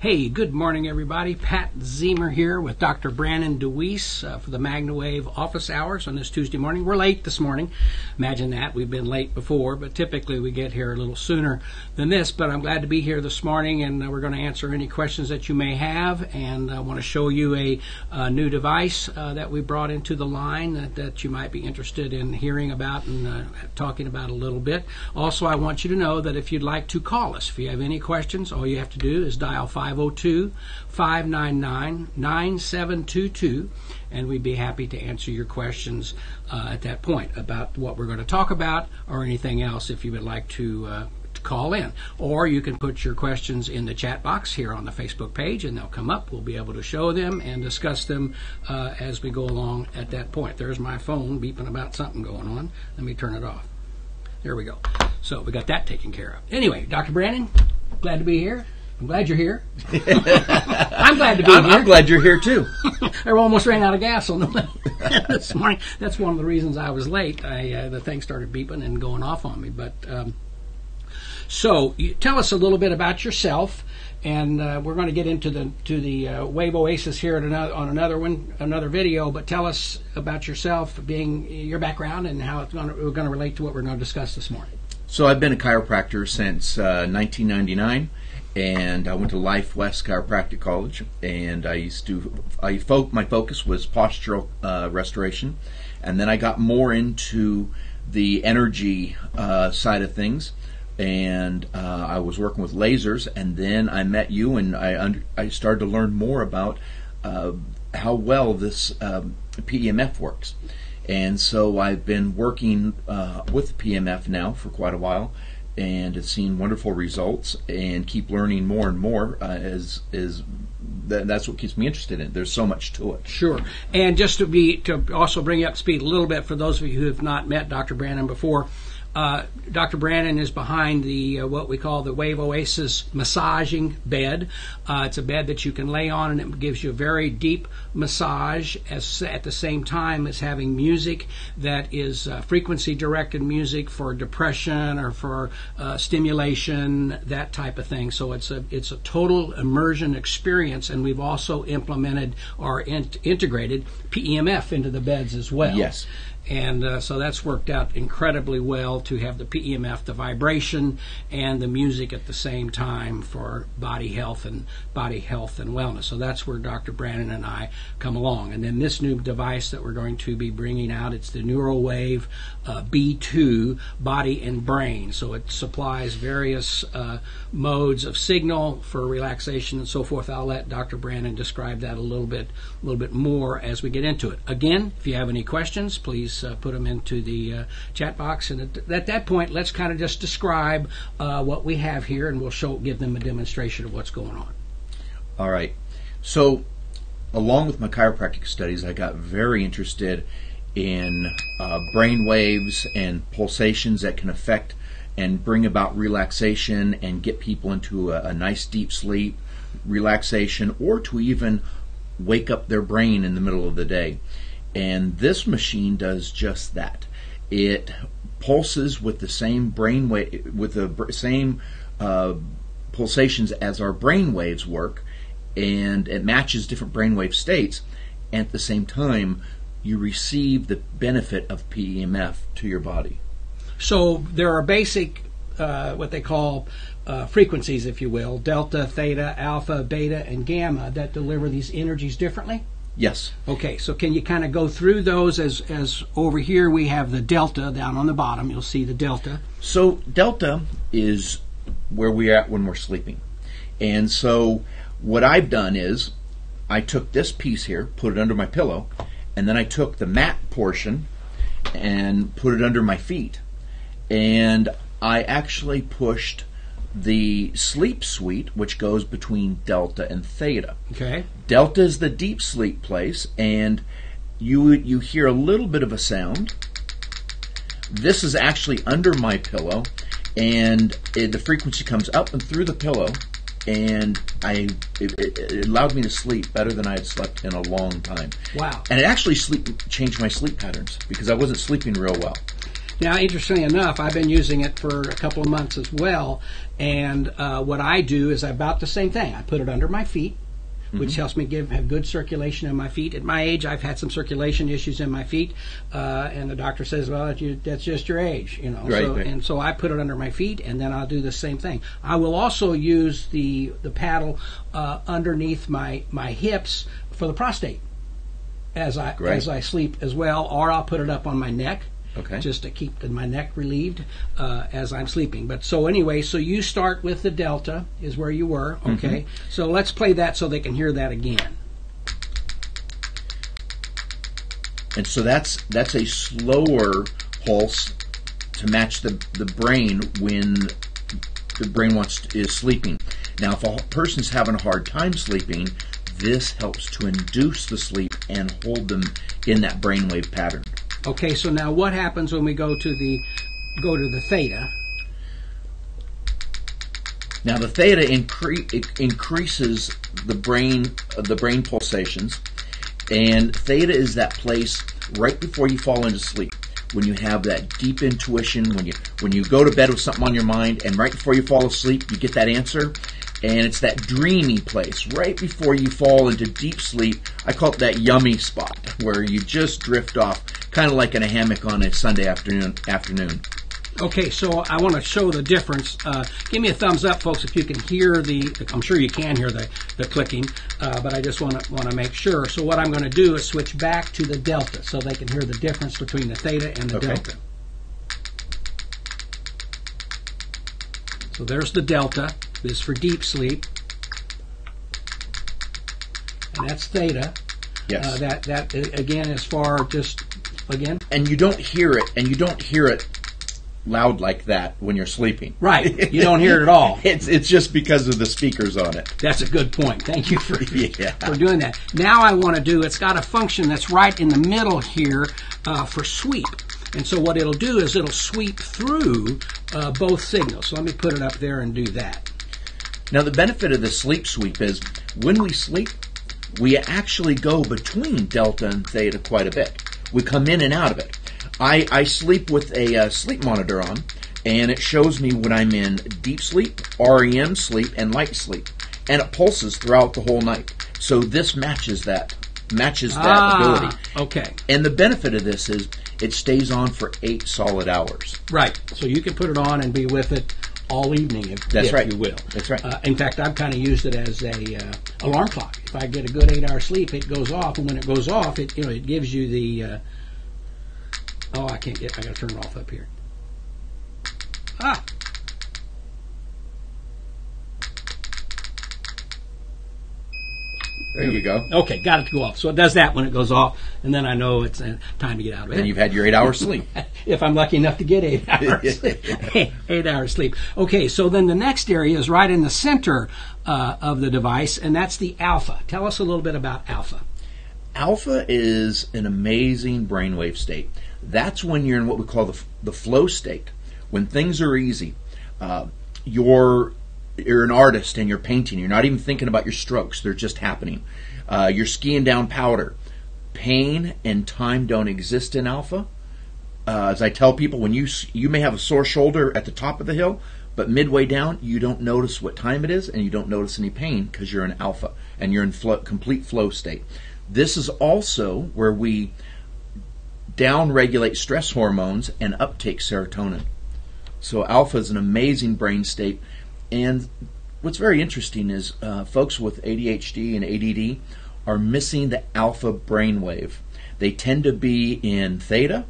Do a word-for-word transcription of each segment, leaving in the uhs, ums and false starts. Hey, good morning, everybody. Pat Ziemer here with Doctor Brandon DeWeese uh, for the MagnaWave office hours on this Tuesday morning. We're late this morning. Imagine that. We've been late before, but typically we get here a little sooner than this. But I'm glad to be here this morning, and uh, we're going to answer any questions that you may have. And I want to show you a, a new device uh, that we brought into the line that, that you might be interested in hearing about and uh, talking about a little bit. Also, I want you to know that if you'd like to call us, if you have any questions, all you have to do is dial five oh two, five nine nine, nine seven two two, and we'd be happy to answer your questions uh, at that point about what we're going to talk about or anything else if you would like to, uh, to call in. Or you can put your questions in the chat box here on the Facebook page, and they'll come up. We'll be able to show them and discuss them uh, as we go along at that point. There's my phone beeping about something going on. Let me turn it off. There we go. So we got that taken care of. Anyway, Doctor Brandon, glad to be here. I'm glad you're here. I'm glad to be I'm, here. I'm glad you're here, too. I almost ran out of gas on the this morning. That's one of the reasons I was late. I, uh, the thing started beeping and going off on me. But um, so you, tell us a little bit about yourself, and uh, we're going to get into the to the uh, Wave Oasis here at another, on another one, another video. But tell us about yourself, being your background, and how it's going to relate to what we're going to discuss this morning. So I've been a chiropractor since uh, nineteen ninety-nine. And I went to Life West Chiropractic College, and I used to, I fo my focus was postural uh, restoration, and then I got more into the energy uh, side of things, and uh, I was working with lasers, and then I met you, and I under, I started to learn more about uh, how well this um, P E M F works, and so I've been working uh, with P E M F now for quite a while. And it's seen wonderful results, and keep learning more and more. Uh, as is th that's what keeps me interested in it. There's so much to it. Sure. And just to be to also bring you up to speed a little bit for those of you who have not met Doctor Brandon before. Uh, Doctor Brandon is behind the uh, what we call the Wave Oasis massaging bed. Uh, it's a bed that you can lay on, and it gives you a very deep massage as, at the same time as having music that is uh, frequency-directed music for depression or for uh, stimulation, that type of thing. So it's a, it's a total immersion experience, and we've also implemented or in integrated P E M F into the beds as well. Yes. And uh, so that's worked out incredibly well to have the P E M F, the vibration, and the music at the same time for body health and body health and wellness. So that's where Doctor Brandon and I come along. And then this new device that we're going to be bringing out, it's the Neuro Wave uh, B two, body and brain. So it supplies various uh, modes of signal for relaxation and so forth. I'll let Doctor Brandon describe that a little bit, a little bit more as we get into it. Again, if you have any questions, please. Uh, put them into the uh, chat box, and at, at that point, let's kind of just describe uh, what we have here, and we'll show, give them a demonstration of what's going on. All right. So, along with my chiropractic studies, I got very interested in uh, brain waves and pulsations that can affect and bring about relaxation and get people into a, a nice deep sleep, relaxation, or to even wake up their brain in the middle of the day. And this machine does just that. It pulses with the same brain wave, with the same uh, pulsations as our brain waves work, and it matches different brainwave states. And at the same time, you receive the benefit of P E M F to your body. So there are basic, uh, what they call. Uh, frequencies, if you will, delta, theta, alpha, beta, and gamma that deliver these energies differently? Yes. Okay, so can you kind of go through those as, as over here we have the delta down on the bottom. You'll see the delta. So delta is where we're at when we're sleeping. And so what I've done is I took this piece here, put it under my pillow, and then I took the mat portion and put it under my feet. And I actually pushed the sleep suite, which goes between delta and theta. Okay. Delta is the deep sleep place, and you you hear a little bit of a sound. This is actually under my pillow, and it, the frequency comes up and through the pillow, and I it, it, it allowed me to sleep better than I had slept in a long time. Wow. And it actually sleep changed my sleep patterns because I wasn't sleeping real well. Now, interestingly enough, I've been using it for a couple of months as well, and uh, what I do is about the same thing. I put it under my feet, mm-hmm. which helps me give have good circulation in my feet. At my age, I've had some circulation issues in my feet, uh, and the doctor says, well, that's just your age, you know. Right, so, right. And so I put it under my feet, and then I'll do the same thing. I will also use the, the paddle uh, underneath my, my hips for the prostate as I, right. as I sleep as well, or I'll put it up on my neck. Okay. Just to keep my neck relieved uh, as I'm sleeping. But so anyway, so you start with the delta is where you were, okay? Mm-hmm. So let's play that so they can hear that again. And so that's that's a slower pulse to match the the brain when the brain wants to, is sleeping. Now, if a person's having a hard time sleeping, this helps to induce the sleep and hold them in that brainwave pattern. Okay, so now what happens when we go to the go to the theta? Now the theta incre it increases the brain uh, the brain pulsations, and theta is that place right before you fall into sleep, when you have that deep intuition, when you when you go to bed with something on your mind, and right before you fall asleep, you get that answer. And it's that dreamy place, right before you fall into deep sleep. I call it that yummy spot, where you just drift off, kind of like in a hammock on a Sunday afternoon. afternoon. Okay, so I want to show the difference. Uh, give me a thumbs up, folks, if you can hear the, I'm sure you can hear the, the clicking, uh, but I just want to want to make sure. So what I'm going to do is switch back to the delta, so they can hear the difference between the theta and the okay. delta. So there's the delta. This is for deep sleep, and that's theta. Yes. Uh, that that again is for just again. And you don't hear it, and you don't hear it loud like that when you're sleeping. Right. You don't hear it at all. It's it's just because of the speakers on it. That's a good point. Thank you for yeah. for doing that. Now I want to do. It's got a function that's right in the middle here uh, for sweep. And so what it'll do is it'll sweep through uh, both signals. So let me put it up there and do that. Now, the benefit of the sleep sweep is when we sleep, we actually go between delta and theta quite a bit. We come in and out of it. I, I sleep with a uh, sleep monitor on, and it shows me when I'm in deep sleep, R E M sleep, and light sleep. And it pulses throughout the whole night. So this matches that, matches that ah, ability. Okay. And the benefit of this is it stays on for eight solid hours. Right. So you can put it on and be with it all evening, if, That's if right. you will. That's right. Uh, in fact, I've kind of used it as a uh, alarm clock. If I get a good eight-hour sleep, it goes off, and when it goes off, it you know it gives you the. Uh, oh, I can't get. I got to turn it off up here. Ah. There you go. Okay, got it to go off. So it does that when it goes off, and then I know it's uh, time to get out of bed. And you've had your eight hours sleep. If I'm lucky enough to get eight hours. eight, eight hours sleep. Okay, so then the next area is right in the center uh, of the device, and that's the alpha. Tell us a little bit about alpha. Alpha is an amazing brainwave state. That's when you're in what we call the, the flow state, when things are easy. Uh, your You're an artist and you're painting. You're not even thinking about your strokes. They're just happening. Uh, you're skiing down powder. Pain and time don't exist in alpha. Uh, as I tell people, when you you may have a sore shoulder at the top of the hill, but midway down, you don't notice what time it is and you don't notice any pain because you're in alpha and you're in flow, complete flow state. This is also where we down-regulate stress hormones and uptake serotonin. So alpha is an amazing brain state. And what's very interesting is uh, folks with A D H D and A D D are missing the alpha brainwave. They tend to be in theta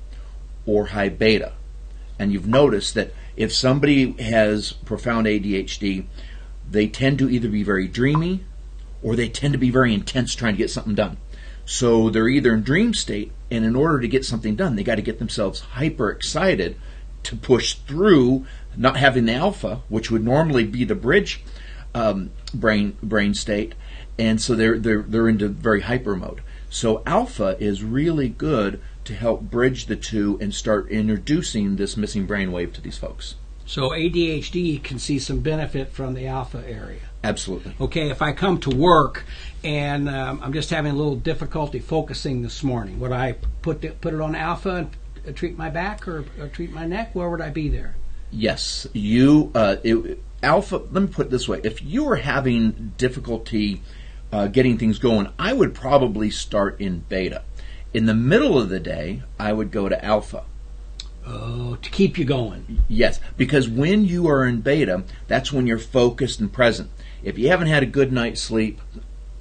or high beta. And you've noticed that if somebody has profound A D H D, they tend to either be very dreamy or they tend to be very intense trying to get something done. So they're either in dream state, and in order to get something done, they got to get themselves hyper excited to push through, not having the alpha, which would normally be the bridge um, brain brain state, and so they're they're they're into very hyper mode. So alpha is really good to help bridge the two and start introducing this missing brainwave to these folks. So A D H D can see some benefit from the alpha area. Absolutely. Okay, if I come to work and um, I'm just having a little difficulty focusing this morning, would I put the, put it on alpha? treat my back or, or treat my neck? Where would I be there? Yes, you uh, it, alpha. Let me put it this way: if you were having difficulty uh, getting things going, I would probably start in beta. In the middle of the day, I would go to alpha. Oh, to keep you going. Yes, because when you are in beta, that's when you're focused and present. If you haven't had a good night's sleep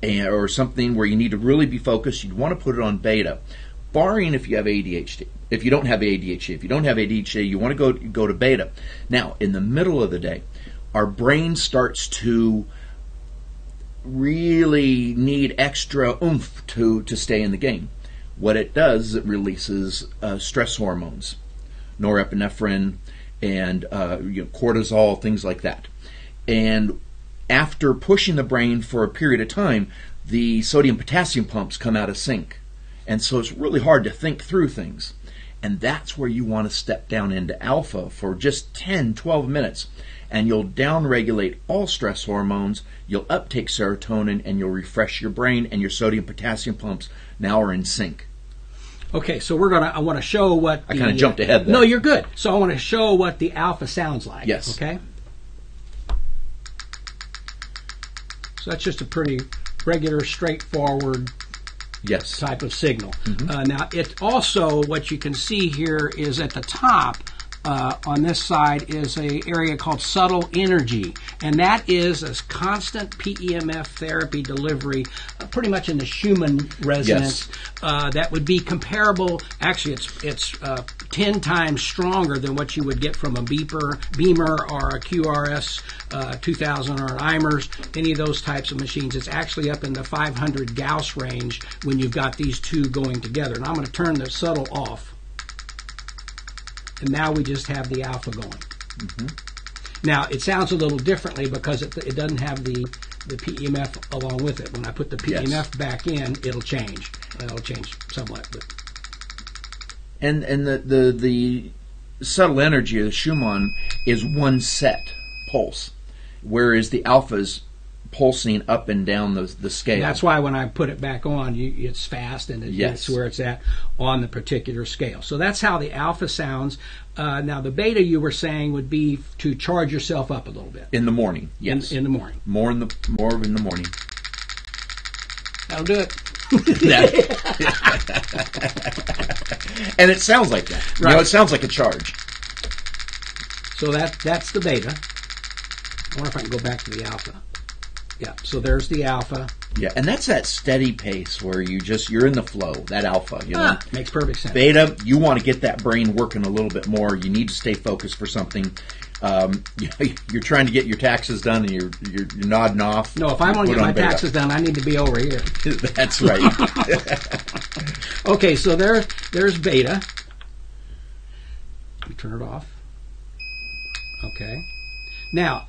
or something where you need to really be focused, you'd want to put it on beta, barring if you have A D H D. If you don't have A D H D, if you don't have A D H D, you want to go, go to beta. Now, in the middle of the day, our brain starts to really need extra oomph to, to stay in the game. What it does is it releases uh, stress hormones, norepinephrine and uh, you know, cortisol, things like that. And after pushing the brain for a period of time, the sodium potassium pumps come out of sync. And so it's really hard to think through things. And that's where you want to step down into alpha for just ten, twelve minutes. And you'll downregulate all stress hormones, you'll uptake serotonin, and you'll refresh your brain, and your sodium potassium pumps now are in sync. Okay, so we're gonna. I want to show what the, I kind of jumped ahead there. No, you're good. So I want to show what the alpha sounds like. Yes. Okay. So that's just a pretty regular, straightforward. Yes. Type of signal. Mm-hmm. uh, now, it also what you can see here is at the top. Uh, on this side is an area called subtle energy, and that is a constant P E M F therapy delivery, uh, pretty much in the Schumann resonance. Yes. Uh, that would be comparable. Actually, it's it's uh, ten times stronger than what you would get from a beeper, Beamer, or a Q R S uh, two thousand, or an I M R S. Any of those types of machines. It's actually up in the five hundred Gauss range when you've got these two going together. And I'm going to turn the subtle off. And now we just have the alpha going. Mm-hmm. Now, it sounds a little differently because it, it doesn't have the, the P E M F along with it. When I put the P E M F yes. back in, it'll change. It'll change somewhat. But. And and the, the, the subtle energy of the Schumann is one set pulse, whereas the alpha is pulsing up and down the, the scale. And that's why when I put it back on, you, it's fast and it, yes. it's where it's at on the particular scale. So that's how the alpha sounds. Uh, now the beta you were saying would be to charge yourself up a little bit. In the morning, yes. In, in the morning. More in the, more in the morning. That'll do it. And it sounds like that. Right. You know, it sounds like a charge. So that that's the beta. I wonder if I can go back to the alpha. Yeah, so there's the alpha. Yeah, and that's that steady pace where you just, you're in the flow, that alpha. You know? Ah, makes perfect sense. Beta, you want to get that brain working a little bit more. You need to stay focused for something. Um, you know, you're trying to get your taxes done and you're, you're, you're nodding off. No, if I want to get my beta. taxes done, I need to be over here. That's right. Okay, so there, there's beta. Let me turn it off. Okay. Now,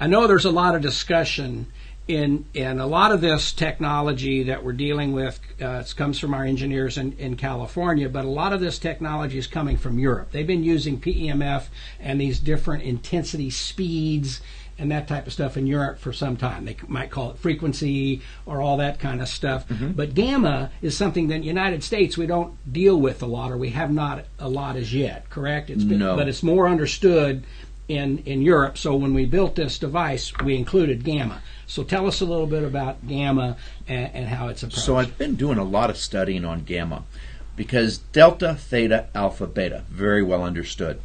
I know there's a lot of discussion in, in a lot of this technology that we're dealing with. Uh, it comes from our engineers in, in California, but a lot of this technology is coming from Europe. They've been using P E M F and these different intensity speeds and that type of stuff in Europe for some time. They might call it frequency or all that kind of stuff. Mm-hmm. But gamma is something that in the United States we don't deal with a lot, or we have not a lot as yet, correct? It's been, no. But it's more understood in in Europe, so when we built this device, we included gamma. So tell us a little bit about gamma and, and how it's approached. So I've been doing a lot of studying on gamma because delta, theta, alpha, beta, very well understood.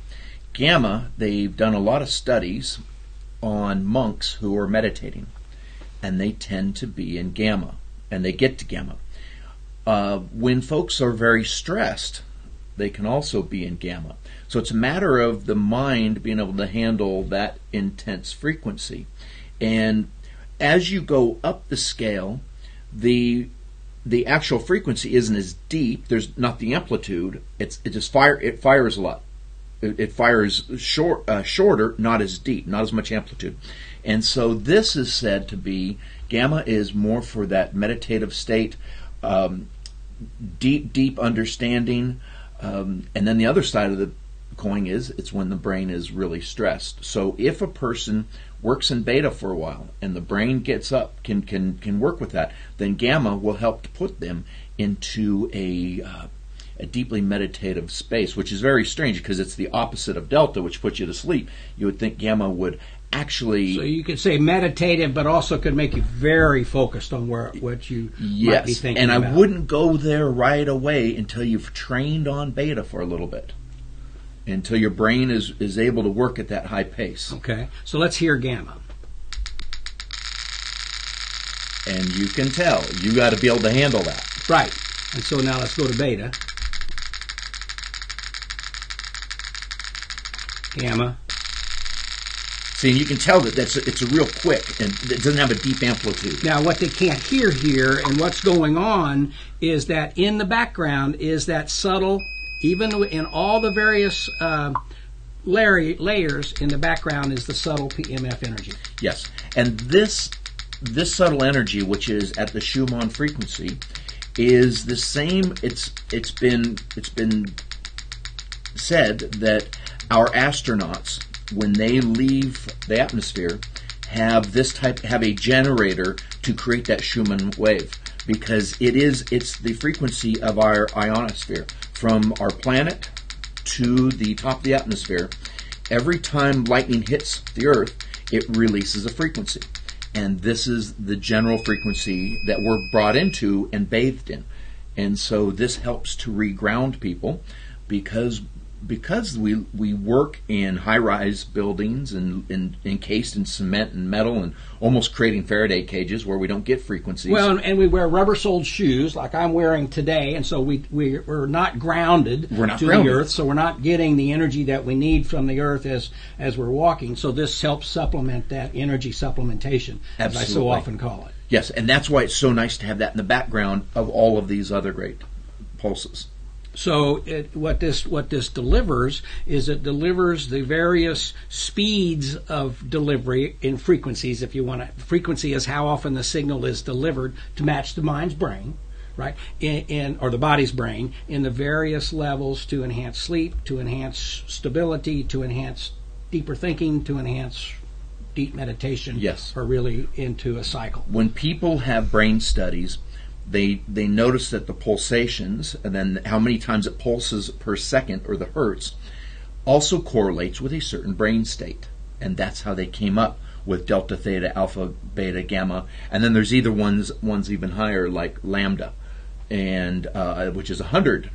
Gamma, they've done a lot of studies on monks who are meditating, and they tend to be in gamma, and they get to gamma. Uh, when folks are very stressed, they can also be in gamma. So it's a matter of the mind being able to handle that intense frequency. And as you go up the scale, the the actual frequency isn't as deep. There's not the amplitude. It's it just fire. It fires a lot. It, it fires short, uh, shorter, not as deep, not as much amplitude. And so this is said to be gamma is more for that meditative state, um, deep, deep understanding. Um, and then the other side of the coin is it's when the brain is really stressed. So if a person works in beta for a while and the brain gets up, can can, can work with that, then gamma will help to put them into a uh, a deeply meditative space, which is very strange because it's the opposite of delta, which puts you to sleep. You would think gamma would actually... So you could say meditative, but also could make you very focused on where what you yes, might be thinking and I about. Wouldn't go there right away until you've trained on beta for a little bit, until your brain is, is able to work at that high pace. Okay, so let's hear gamma. And you can tell. You got to be able to handle that. Right. And so now let's go to beta. Gamma. See, and you can tell that that's a, it's a real quick, and it doesn't have a deep amplitude. Now, what they can't hear here, and what's going on, is that in the background is that subtle, even in all the various uh, layers in the background is the subtle P E M F energy. Yes, and this this subtle energy, which is at the Schumann frequency, is the same. It's it's been it's been said that our astronauts, when they leave the atmosphere, have this type have a generator to create that Schumann wave, because it is it's the frequency of our ionosphere from our planet to the top of the atmosphere. Every time lightning hits the Earth, it releases a frequency, and this is the general frequency that we're brought into and bathed in. And so this helps to reground people, because because we we work in high-rise buildings and, and encased in cement and metal and almost creating Faraday cages where we don't get frequencies. Well, and we wear rubber-soled shoes like I'm wearing today, and so we, we, we're not grounded we're not to grounded. the Earth, so we're not getting the energy that we need from the Earth as, as we're walking, so this helps supplement that energy supplementation, Absolutely. as I so often call it. Yes, and that's why it's so nice to have that in the background of all of these other great pulses. So it, what this what this delivers is it delivers the various speeds of delivery in frequencies, if you want to. Frequency is how often the signal is delivered to match the mind's brain, right, in, in or the body's brain, in the various levels to enhance sleep, to enhance stability, to enhance deeper thinking, to enhance deep meditation. Yes. Or really into a cycle. When people have brain studies, They they notice that the pulsations, and then how many times it pulses per second, or the hertz, also correlates with a certain brain state. And that's how they came up with delta, theta, alpha, beta, gamma. And then there's either ones, ones even higher, like lambda, and uh, which is one hundred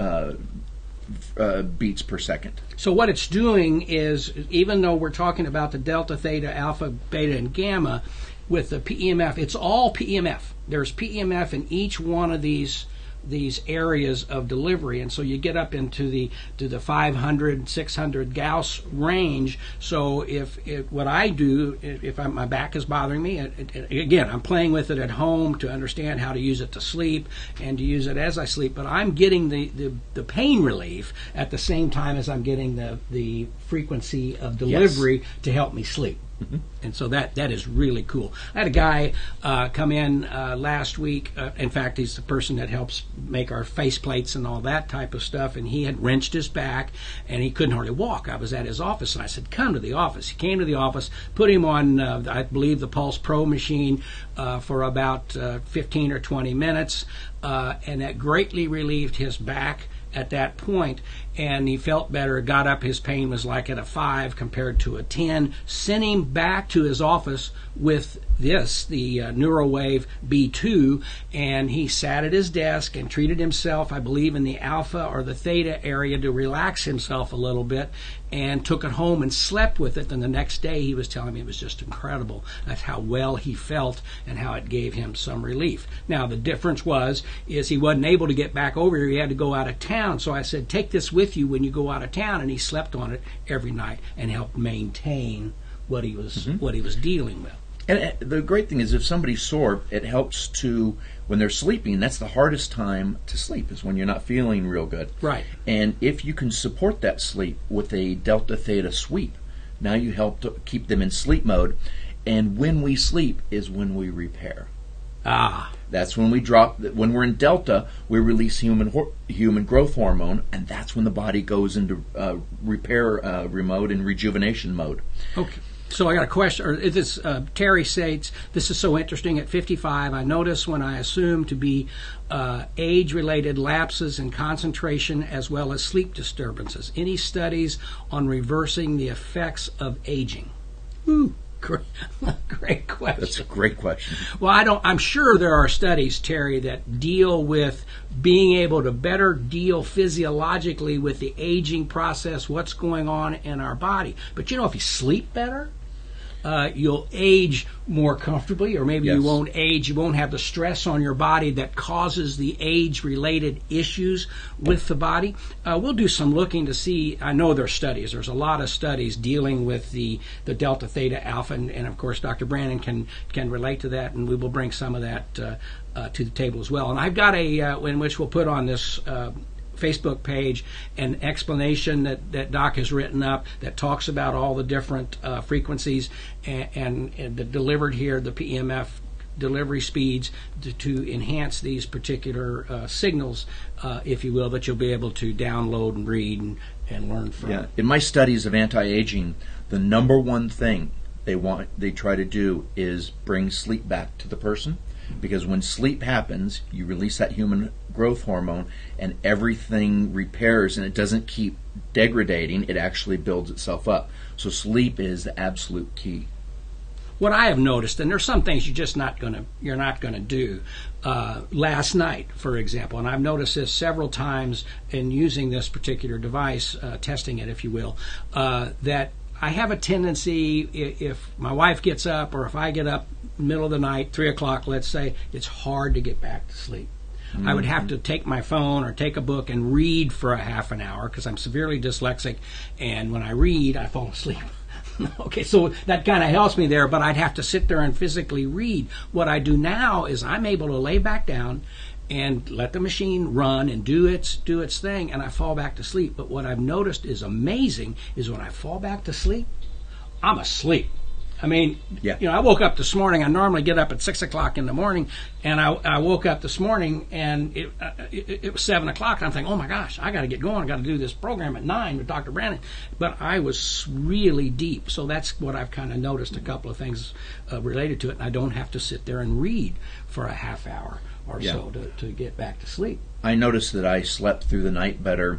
uh, uh, beats per second. So what it's doing is, even though we're talking about the delta, theta, alpha, beta, and gamma, with the P E M F, it's all P E M F. There's P E M F in each one of these these areas of delivery, and so you get up into the to the five hundred, six hundred Gauss range. So if, if what I do, if I, my back is bothering me, it, it, again, I'm playing with it at home to understand how to use it to sleep and to use it as I sleep. But I'm getting the the, the pain relief at the same time as I'm getting the the frequency of delivery yes. to help me sleep. Mm-hmm. And so that that is really cool. I had a guy uh, come in uh, last week. Uh, in fact, he's the person that helps make our face plates and all that type of stuff. And he had wrenched his back, and he couldn't hardly walk. I was at his office, and I said, "Come to the office." He came to the office, put him on, uh, I believe, the Pulse Pro machine uh, for about uh, fifteen or twenty minutes, uh, and that greatly relieved his back at that point, and he felt better, got up, his pain was like at a five compared to a ten, sent him back to his office with this, the uh, Neuro Wave B two, and he sat at his desk and treated himself, I believe, in the alpha or the theta area to relax himself a little bit, and took it home and slept with it. And the next day he was telling me it was just incredible. That's how well he felt and how it gave him some relief. Now the difference was is he wasn't able to get back over here. He had to go out of town. So I said, take this with you when you go out of town, and he slept on it every night and helped maintain what he was mm-hmm. what he was dealing with. And the great thing is, if somebody's sore, it helps to, when they're sleeping, that's the hardest time to sleep, is when you're not feeling real good. Right. And if you can support that sleep with a delta theta sweep, now you help to keep them in sleep mode. And when we sleep is when we repair. Ah. That's when we drop, when we're in delta, we release human human growth hormone, and that's when the body goes into uh, repair uh, mode and rejuvenation mode. Okay. So I got a question. Or this uh, Terry Sates, this is so interesting. At fifty-five, I notice when I assume to be uh, age-related lapses in concentration as well as sleep disturbances. Any studies on reversing the effects of aging? Ooh, great, great question. That's a great question. Well, I don't. I'm sure there are studies, Terry, that deal with being able to better deal physiologically with the aging process, what's going on in our body. But you know, if you sleep better, Uh, you'll age more comfortably, or maybe yes. you won't age. You won't have the stress on your body that causes the age-related issues with the body. Uh, we'll do some looking to see. I know there's studies. There's a lot of studies dealing with the, the delta, theta, alpha, and, and of course, Doctor Brandon can can relate to that, and we will bring some of that uh, uh, to the table as well. And I've got a uh, in which we'll put on this Uh, Facebook page, an explanation that, that Doc has written up that talks about all the different uh, frequencies and, and, and the delivered here, the P E M F delivery speeds to, to enhance these particular uh, signals, uh, if you will, that you'll be able to download and read and, and learn from. Yeah. In my studies of anti-aging, the number one thing they want, they try to do is bring sleep back to the person. Because when sleep happens, you release that human growth hormone and everything repairs, and it doesn't keep degrading, it actually builds itself up. So sleep is the absolute key. What I have noticed, and there's some things you're just not gonna you're not gonna do. Uh, last night, for example, and I've noticed this several times in using this particular device, uh, testing it, if you will, uh, that I have a tendency, if my wife gets up or if I get up middle of the night, three o'clock, let's say, it's hard to get back to sleep. Mm-hmm. I would have to take my phone or take a book and read for a half an hour because I'm severely dyslexic, and when I read, I fall asleep. Okay, so that kind of helps me there, but I'd have to sit there and physically read. What I do now is I'm able to lay back down and let the machine run and do its do its thing, and I fall back to sleep. But what I've noticed is amazing is when I fall back to sleep, I'm asleep. I mean, yeah. you know, I woke up this morning. I normally get up at six o'clock in the morning, and I, I woke up this morning, and it, uh, it, it was seven o'clock. And I'm thinking, oh my gosh, I got to get going. I got to do this program at nine with Doctor Brandon. But I was really deep, so that's what I've kind of noticed. A couple of things uh, related to it, and I don't have to sit there and read for a half hour or yeah. so to, to get back to sleep. I noticed that I slept through the night better,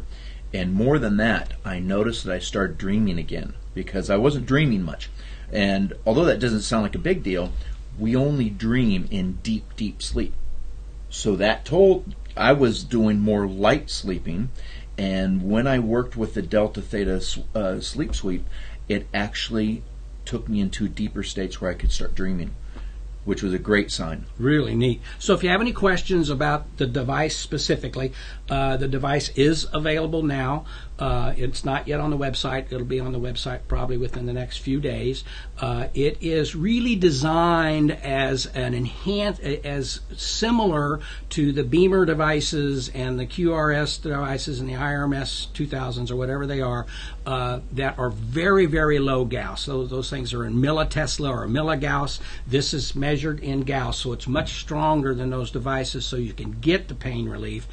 and more than that, I noticed that I started dreaming again because I wasn't dreaming much. And although that doesn't sound like a big deal, we only dream in deep, deep sleep. So that told, I was doing more light sleeping, and when I worked with the Delta Theta uh, sleep sweep, it actually took me into deeper states where I could start dreaming, which was a great sign. Really neat. So if you have any questions about the device specifically, uh, the device is available now. Uh, it's not yet on the website. It'll be on the website probably within the next few days. Uh, it is really designed as an enhanced, as similar to the Beamer devices and the Q R S devices and the I R M S two thousands or whatever they are, uh, that are very, very low Gauss. So those things are in millitesla or milligauss. This is measured in Gauss, so it's much stronger than those devices, so you can get the pain relief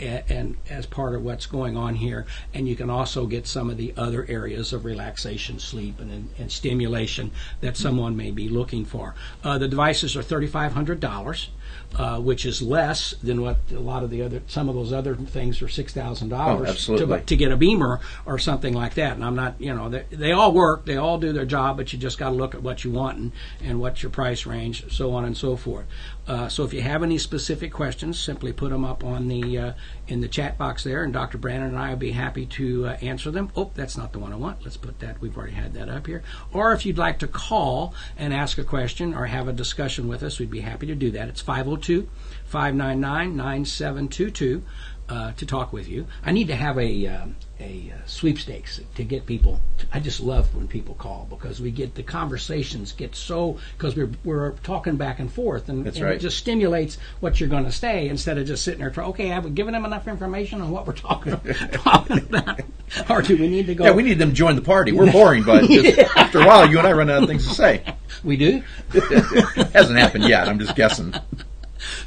And, and as part of what's going on here, and you can also get some of the other areas of relaxation, sleep, and, and, and stimulation that someone may be looking for. Uh, the devices are thirty-five hundred dollars, uh, which is less than what a lot of the other, some of those other things are six thousand dollars oh, to, to get a Beamer or something like that. And I'm not, you know, they, they all work, they all do their job, but you just got to look at what you want and, and what's your price range, so on and so forth. Uh, so if you have any specific questions, simply put them up on the uh, in the chat box there, and Doctor Brandon and I will be happy to uh, answer them. Oh, that's not the one I want. Let's put that. We've already had that up here. Or if you'd like to call and ask a question or have a discussion with us, we'd be happy to do that. It's five oh two, five nine nine, nine seven two two uh, to talk with you. I need to have a... Um, a uh, sweepstakes to get people. I just love when people call because we get the conversations get so, because we're, we're talking back and forth, and, and right. it just stimulates what you're going to say instead of just sitting there trying, okay, have we given them enough information on what we're talking, talking about? Or do we need to go? Yeah, we need them to join the party. We're boring, but yeah. after a while you and I run out of things to say. We do? It hasn't happened yet. I'm just guessing.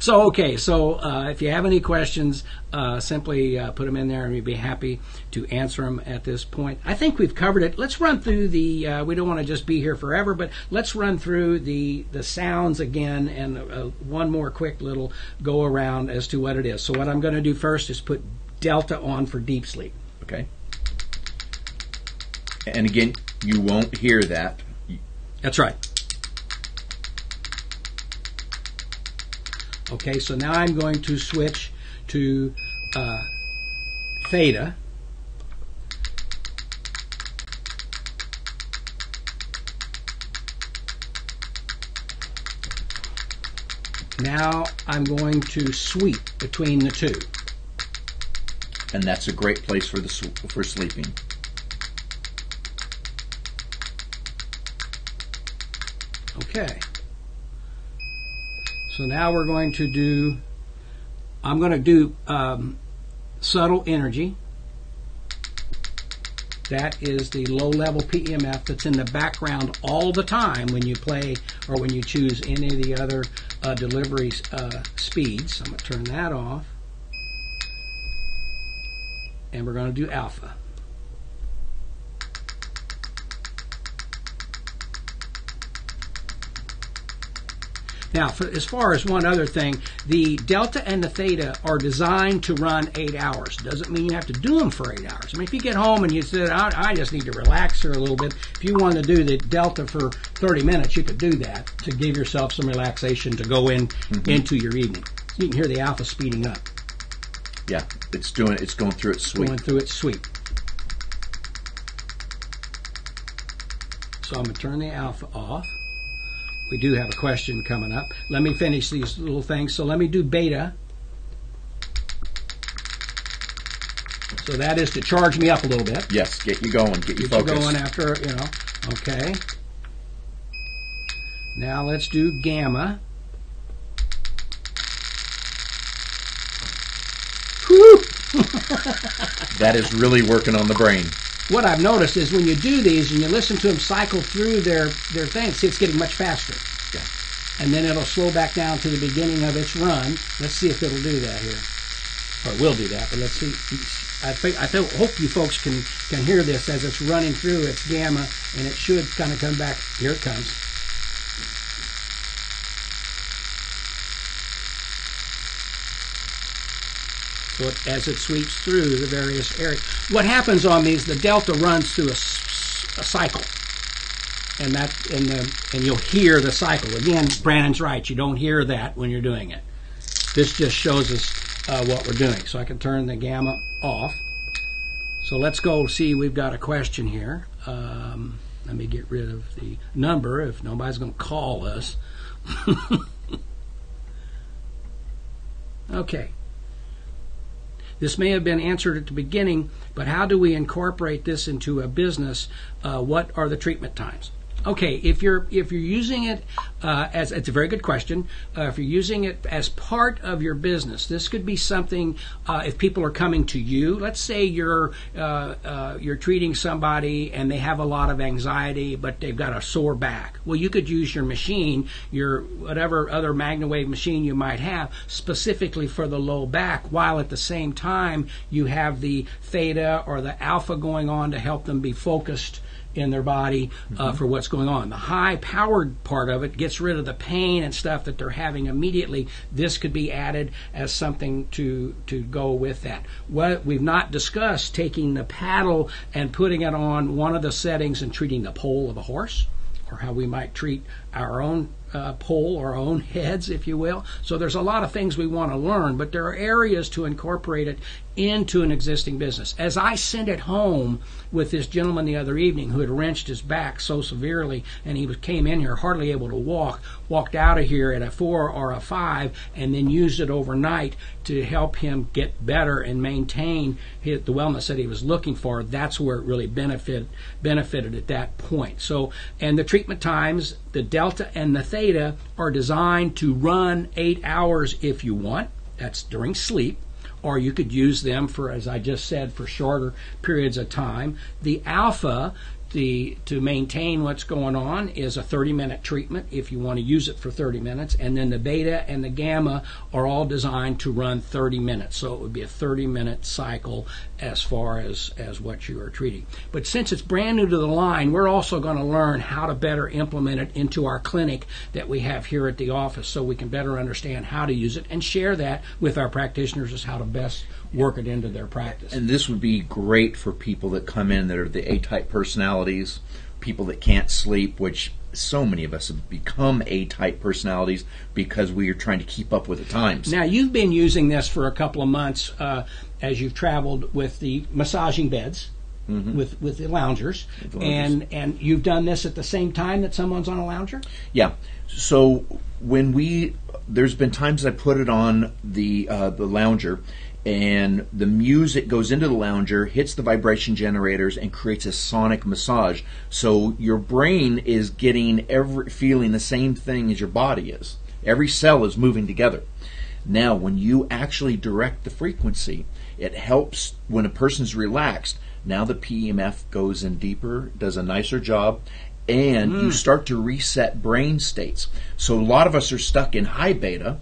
So, okay, so uh, if you have any questions, uh, simply uh, put them in there and we'd be happy to answer them at this point. I think we've covered it. Let's run through the, uh, we don't want to just be here forever, but let's run through the, the sounds again and uh, one more quick little go around as to what it is. So what I'm going to do first is put delta on for deep sleep. Okay. And again, you won't hear that. That's right. Okay, so now I'm going to switch to uh, theta. Now I'm going to sweep between the two. And that's a great place for the for sleeping. Okay. So now we're going to do, I'm going to do um, subtle energy. That is the low-level P E M F that's in the background all the time when you play or when you choose any of the other uh, delivery uh, speeds. So I'm going to turn that off. And we're going to do alpha. Now, for, as far as one other thing, the delta and the theta are designed to run eight hours. Doesn't mean you have to do them for eight hours. I mean, if you get home and you said, I, I just need to relax here a little bit, if you want to do the delta for thirty minutes, you could do that to give yourself some relaxation to go in mm-hmm. into your evening. So you can hear the alpha speeding up. Yeah, it's doing. It's going through its sweep. Going through its sweep. So I'm going to turn the alpha off. We do have a question coming up. Let me finish these little things. So let me do beta. So that is to charge me up a little bit. Yes, get you going, get you focused. Get you going after, you know, okay. Now let's do gamma. Whew. That is really working on the brain. What I've noticed is when you do these and you listen to them cycle through their, their thing, see it's getting much faster. Okay. And then it'll slow back down to the beginning of its run. Let's see if it'll do that here. Or it will do that, but let's see. I, think, I think, hope you folks can, can hear this as it's running through its gamma, and it should kind of come back. Here it comes. As it sweeps through the various areas. What happens on these, the delta runs through a, a cycle, and that and the and you'll hear the cycle. Again, Brandon's right. You don't hear that when you're doing it. This just shows us uh, what we're doing. So I can turn the gamma off. So let's go see. We've got a question here. Um, let me get rid of the number if nobody's going to call us. Okay. This may have been answered at the beginning, but how do we incorporate this into a business? Uh, what are the treatment times? Okay, if you're if you're using it uh, as it's a very good question. Uh, if you're using it as part of your business, this could be something. Uh, if people are coming to you, let's say you're uh, uh, you're treating somebody and they have a lot of anxiety, but they've got a sore back. Well, you could use your machine, your whatever other MagnaWave machine you might have, specifically for the low back, while at the same time you have the theta or the alpha going on to help them be focused in their body uh, mm-hmm. for what's going on. The high-powered part of it gets rid of the pain and stuff that they're having immediately. This could be added as something to to go with that. What we've not discussed, taking the paddle and putting it on one of the settings and treating the pole of a horse, or how we might treat our own uh, pole, our own heads, if you will. So there's a lot of things we want to learn, but there are areas to incorporate it into an existing business. As I sent it home with this gentleman the other evening who had wrenched his back so severely, and he was, came in here hardly able to walk, walked out of here at a four or a five, and then used it overnight to help him get better and maintain his, the wellness that he was looking for. That's where it really benefit, benefited at that point. So, and the treatment times, the delta and the theta are designed to run eight hours if you want. That's during sleep. Or you could use them for, as I just said, for shorter periods of time. The alpha The, to maintain what's going on is a thirty minute treatment if you want to use it for thirty minutes, and then the beta and the gamma are all designed to run thirty minutes, so it would be a thirty minute cycle as far as, as what you are treating. But since it's brand new to the line, we're also going to learn how to better implement it into our clinic that we have here at the office so we can better understand how to use it and share that with our practitioners as how to best work it into their practice. And this would be great for people that come in that are the A type personality, people that can't sleep, which so many of us have become A type personalities because we are trying to keep up with the times. Now, you've been using this for a couple of months uh, as you've traveled with the massaging beds, mm-hmm. with, with the loungers, with the loungers. And, and you've done this at the same time that someone's on a lounger? Yeah. So when we, there's been times I put it on the uh, the lounger, and the music goes into the lounger, hits the vibration generators, and creates a sonic massage. So your brain is getting every feeling the same thing as your body is. Every cell is moving together. Now, when you actually direct the frequency, it helps when a person's relaxed. Now the P E M F goes in deeper, does a nicer job, and mm. you start to reset brain states. So a lot of us are stuck in high beta.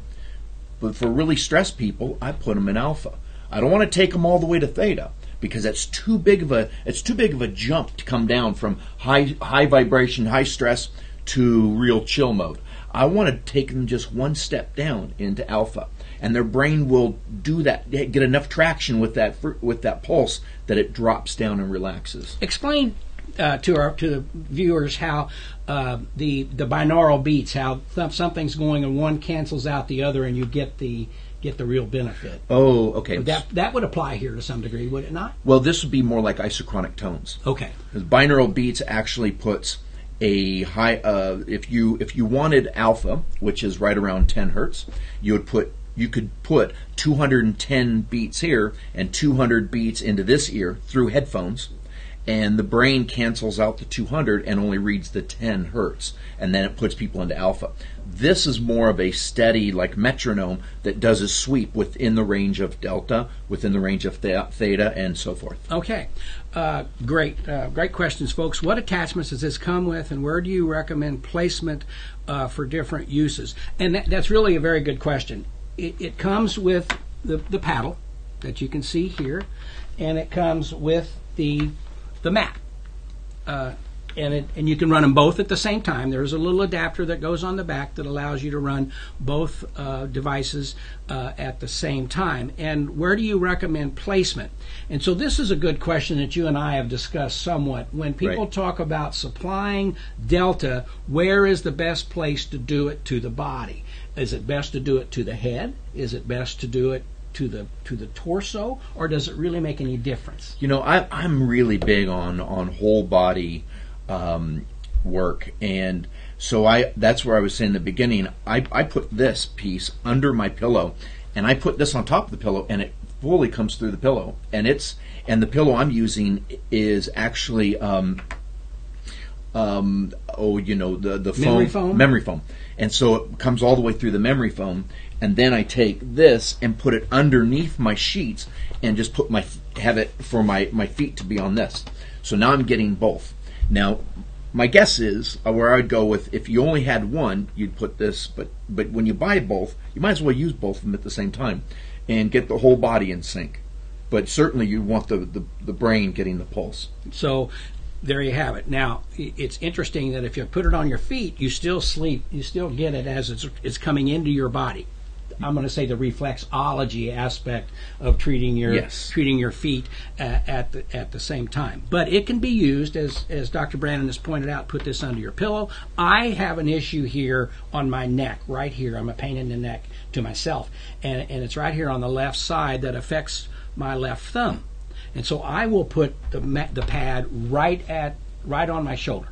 But for really stressed people, I put them in alpha. I don't want to take them all the way to theta because that's too big of a it's too big of a jump to come down from high high vibration, high stress to real chill mode. I want to take them just one step down into alpha, and their brain will do that, get enough traction with that with that pulse that it drops down and relaxes. Explain Uh, to our to the viewers how uh, the the binaural beats, how th something's going and one cancels out the other, and you get the get the real benefit. Oh, okay. That that would apply here to some degree, would it not? Well, this would be more like isochronic tones. Okay. Because binaural beats actually puts a high. Uh, if you if you wanted alpha, which is right around ten hertz, you would put. You could put two hundred ten beats here and two hundred beats into this ear through headphones. And the brain cancels out the two hundred and only reads the ten hertz, and then it puts people into alpha. This is more of a steady, like metronome, that does a sweep within the range of delta, within the range of theta, and so forth. Okay, uh, great, uh, great questions, folks. What attachments does this come with, and where do you recommend placement uh, for different uses? And that, that's really a very good question. It, it comes with the, the paddle that you can see here, and it comes with the the mat, uh, and it, and you can run them both at the same time. There's a little adapter that goes on the back that allows you to run both uh, devices uh, at the same time. And where do you recommend placement? And so this is a good question that you and I have discussed somewhat. When people right. talk about supplying delta, where is the best place to do it to the body? Is it best to do it to the head? Is it best to do it to the to the torso, or does it really make any difference? You know, I, I'm really big on on whole body um, work, and so I that's where I was saying in the beginning. I I put this piece under my pillow, and I put this on top of the pillow, and it fully comes through the pillow, and it's and the pillow I'm using is actually um, um oh you know the the foam, memory foam memory foam, and so it comes all the way through the memory foam. And then I take this and put it underneath my sheets and just put my have it for my, my feet to be on this. So now I'm getting both. Now, my guess is where I would go with if you only had one, you'd put this. But, but when you buy both, you might as well use both of them at the same time and get the whole body in sync. But certainly you want the, the, the brain getting the pulse. So there you have it. Now, it's interesting that if you put it on your feet, you still sleep. You still get it as it's, it's coming into your body. I'm going to say the reflexology aspect of treating your yes. treating your feet uh, at the at the same time, but it can be used as as Doctor Brandon has pointed out. Put this under your pillow. I have an issue here on my neck, right here. I'm a pain in the neck to myself, and and it's right here on the left side that affects my left thumb, and so I will put the the pad right at right on my shoulder.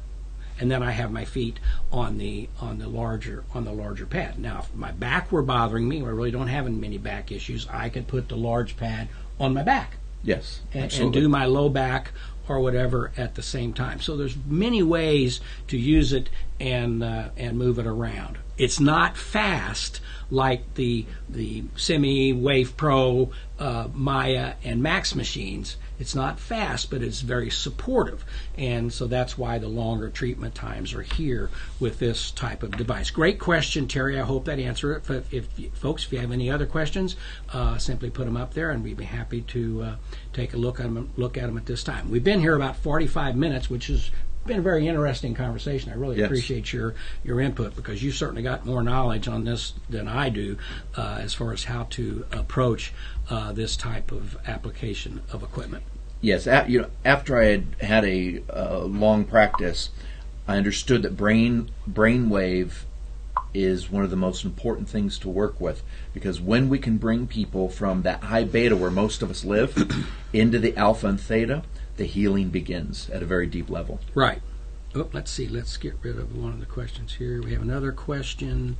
And then I have my feet on the on the larger on the larger pad. Now, if my back were bothering me, I really don't have many back issues. I could put the large pad on my back. Yes, and, and do my low back or whatever at the same time. So there's many ways to use it and uh, and move it around. It's not fast like the the Semi, Wave Pro, uh, Maya, and Max machines. It's not fast, but it's very supportive, and so that's why the longer treatment times are here with this type of device. Great question, Terry. I hope that answered it. If, if, if folks, if you have any other questions, uh, simply put them up there, and we'd be happy to uh, take a look at them, look at them at this time. We've been here about forty-five minutes, which has been a very interesting conversation. I really yes. appreciate your your input, because you certainly got more knowledge on this than I do uh, as far as how to approach Uh, this type of application of equipment. Yes, a, you know, after I had had a uh, long practice, I understood that brain brainwave is one of the most important things to work with, because when we can bring people from that high beta where most of us live into the alpha and theta, the healing begins at a very deep level. Right. Oh, let's see. Let's get rid of one of the questions here. We have another question.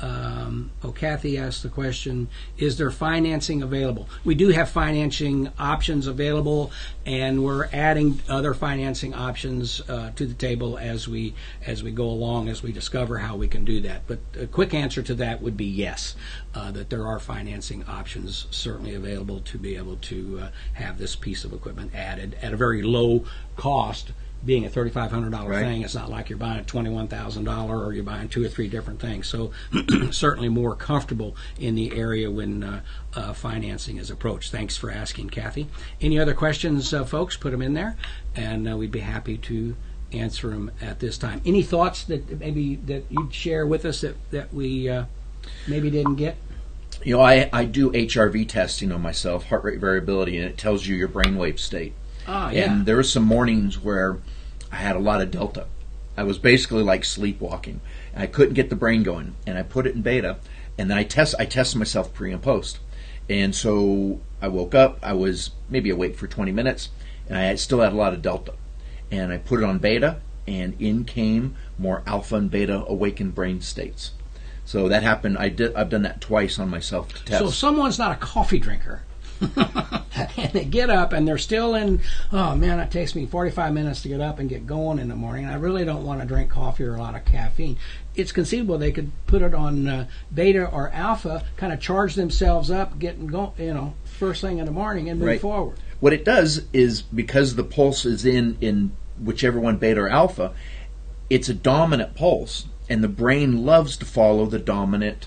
Um, oh, Kathy asked the question, is there financing available? We do have financing options available, and we're adding other financing options uh, to the table as we as we go along, as we discover how we can do that. But a quick answer to that would be yes, uh, that there are financing options certainly available to be able to uh, have this piece of equipment added at a very low cost. Being a thirty-five hundred dollar right. thing, it's not like you're buying a twenty-one thousand dollar or you're buying two or three different things. So certainly more comfortable in the area when uh, uh, financing is approached. Thanks for asking, Kathy. Any other questions, uh, folks, put them in there, and uh, we'd be happy to answer them at this time. Any thoughts that maybe that you'd share with us that, that we uh, maybe didn't get? You know, I, I do H R V testing on myself, heart rate variability, and it tells you your brainwave state. Ah, yeah. And there were some mornings where I had a lot of delta. I was basically like sleepwalking. I couldn't get the brain going, and I put it in beta, and then I test I tested myself pre and post. And so I woke up, I was maybe awake for twenty minutes, and I still had a lot of delta. And I put it on beta, and in came more alpha and beta awakened brain states. So that happened. I did I've done that twice on myself to test. So if someone's not a coffee drinker and they get up and they're still in, oh man, it takes me forty-five minutes to get up and get going in the morning, I really don't want to drink coffee or a lot of caffeine. It's conceivable they could put it on uh, beta or alpha, kind of charge themselves up, getting go, you know, first thing in the morning and move right. forward. What it does is, because the pulse is in in whichever one, beta or alpha, it's a dominant pulse, and the brain loves to follow the dominant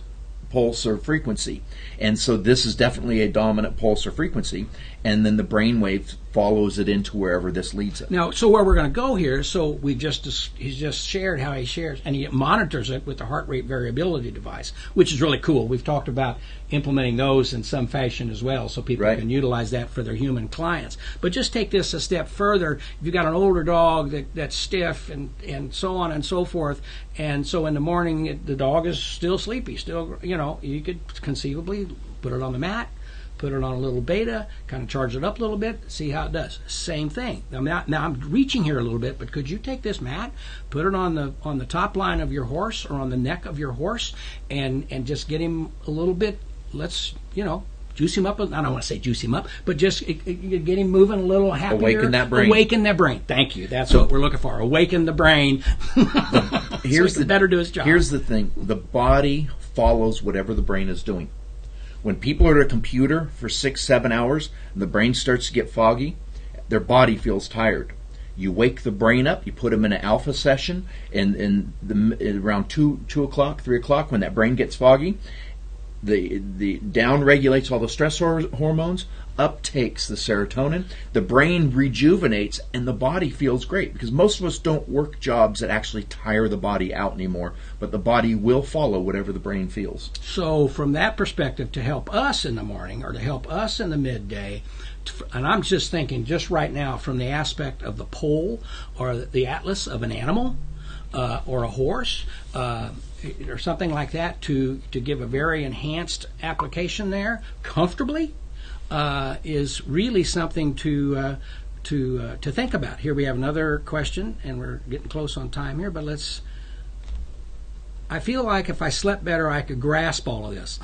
pulse or frequency. And so this is definitely a dominant pulse or frequency, and then the brainwave follows it into wherever this leads it. Now, so where we're going to go here, so we just he's just shared how he shares, and he monitors it with the heart rate variability device, which is really cool. We've talked about implementing those in some fashion as well, so people right. can utilize that for their human clients. But just take this a step further. If you've got an older dog that, that's stiff and, and so on and so forth, and so in the morning it, the dog is still sleepy, still, you know, you could conceivably put it on the mat, put it on a little beta, kind of charge it up a little bit, see how it does. Same thing. Now, now I'm reaching here a little bit, but could you take this mat, put it on the on the top line of your horse or on the neck of your horse, and and just get him a little bit, let's, you know, juice him up. I don't want to say juice him up, but just it, it, get him moving a little happier. Awaken that brain. Awaken that brain. Thank you. That's so, what we're looking for. Awaken the brain. Here's so the better do his job. Here's the thing. The body follows whatever the brain is doing. When people are at a computer for six, seven hours, and the brain starts to get foggy, their body feels tired. You wake the brain up, you put them in an alpha session, and, and the, around two, two o'clock, three o'clock, when that brain gets foggy, the the down regulates all the stress hor- hormones, up takes the serotonin, the brain rejuvenates, and the body feels great, because most of us don't work jobs that actually tire the body out anymore, but the body will follow whatever the brain feels. So from that perspective, to help us in the morning or to help us in the midday, and I'm just thinking just right now from the aspect of the pole or the atlas of an animal uh, or a horse, uh, or something like that, to, to give a very enhanced application there comfortably, Uh, is really something to uh, to uh, to think about. Here we have another question, and we're getting close on time here, but let's. I feel like if I slept better, I could grasp all of this.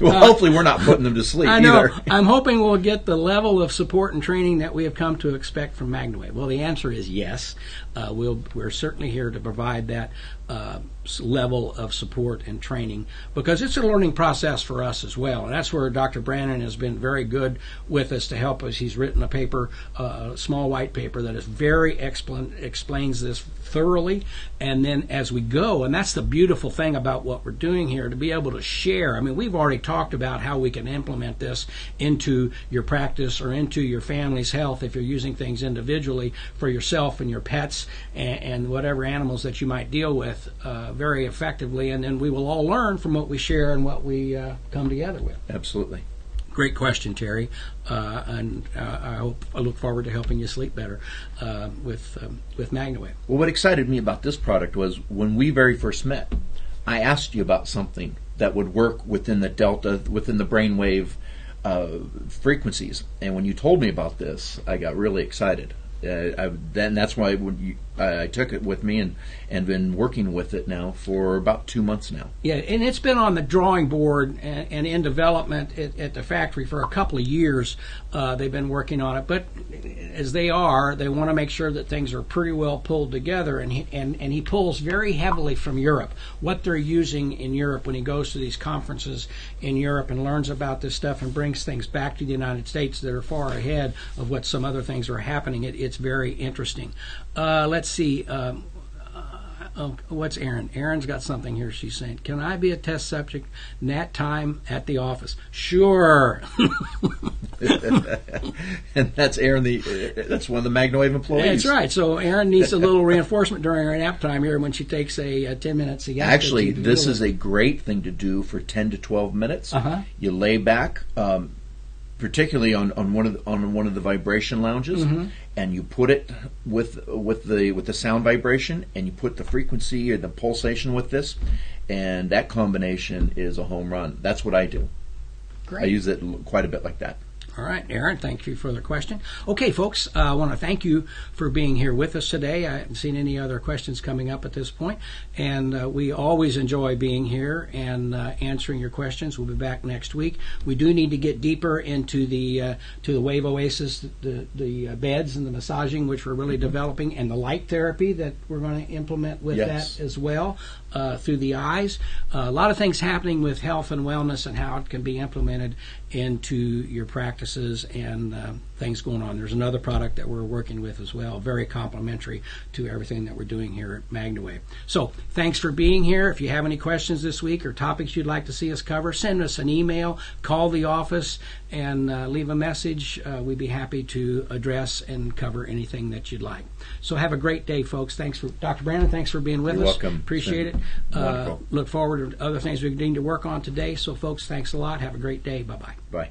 Well, uh, hopefully we're not putting them to sleep I know. Either. I'm hoping we'll get the level of support and training that we have come to expect from MagnaWave. Well, the answer is yes. Uh, we'll, we're certainly here to provide that uh, level of support and training, because it's a learning process for us as well. And that's where Doctor Brandon has been very good with us to help us. He's written a paper, uh, a small white paper, that is very expl- explains this thoroughly. And then as we go, and that's the beautiful thing about what we're doing here, to be able to share. I mean, we've already talked about how we can implement this into your practice or into your family's health if you're using things individually for yourself and your pets and, and whatever animals that you might deal with uh, very effectively. And then we will all learn from what we share and what we uh, come together with. Absolutely. Great question, Terry, uh, and uh, I hope I look forward to helping you sleep better uh, with um, with MagnaWave. Well, what excited me about this product was when we very first met, I asked you about something that would work within the delta, within the brainwave uh, frequencies, and when you told me about this, I got really excited. Uh, I, then that's why when you, I, I took it with me and, and been working with it now for about two months now. Yeah, and it's been on the drawing board and, and in development at, at the factory for a couple of years. Uh, they've been working on it, but as they are, they want to make sure that things are pretty well pulled together. And he, and, and he pulls very heavily from Europe, what they're using in Europe when he goes to these conferences in Europe and learns about this stuff and brings things back to the United States that are far ahead of what some other things are happening. It, it's It's very interesting. Uh, let's see. Um, uh, what's Aaron? Aaron's got something here. She's saying, "Can I be a test subject? Nap time at the office?" Sure. And that's Aaron. The uh, that's one of the MagnaWave employees. That's right. So Aaron needs a little reinforcement during her nap time here when she takes a, a ten minute siesta. Actually, this is a great thing to do for ten to twelve minutes. Uh-huh. You lay back. Um, particularly on, on one of the, on one of the vibration lounges, mm-hmm. and you put it with with the with the sound vibration, and you put the frequency or the pulsation with this, and that combination is a home run. That's what I do. Great. I use it quite a bit like that. All right, Aaron, thank you for the question. Okay, folks, uh, I want to thank you for being here with us today. I haven't seen any other questions coming up at this point, and uh, we always enjoy being here and uh, answering your questions. We'll be back next week. We do need to get deeper into the uh, to the Wave Oasis, the the uh, beds and the massaging, which we're really mm-hmm. developing, and the light therapy that we're going to implement with yes. that as well. Uh, through the eyes. Uh, a lot of things happening with health and wellness and how it can be implemented into your practices and uh, things going on. There's another product that we're working with as well, very complementary to everything that we're doing here at MagnaWave. So thanks for being here. If you have any questions this week or topics you'd like to see us cover, send us an email, call the office, and uh, leave a message. Uh, we'd be happy to address and cover anything that you'd like. So have a great day, folks. Thanks for Doctor Brandon. Thanks for being with You're us. Welcome. Appreciate Thank it. Uh, look forward to other things we need to work on today. So, folks, thanks a lot. Have a great day. Bye-bye. Bye.